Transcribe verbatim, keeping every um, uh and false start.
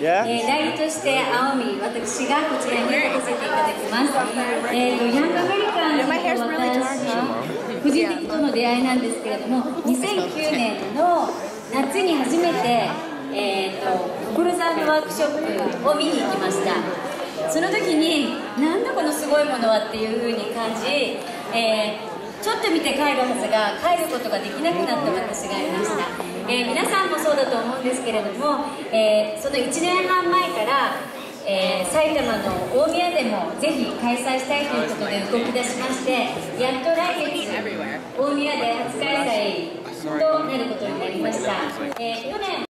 えー、代理として青海、私がこちらに来させていただきます。えーと、ヤングアメリカンの私の個人的との出会いなんですけれども、にせんきゅうねんの夏に初めて、えーと、所沢のワークショップを見に行きました。その時に、なんだこのすごいものはっていう風に感じ、えー、ちょっと見て帰るはずが、帰ることができなくなった私がいました、えー、皆さんもそうだと思うんですけれども、えー、そのいちねんはん前から、えー、埼玉の大宮でもぜひ開催したいということで動き出しまして、やっと来月、大宮で初開催となることになりました。えー去年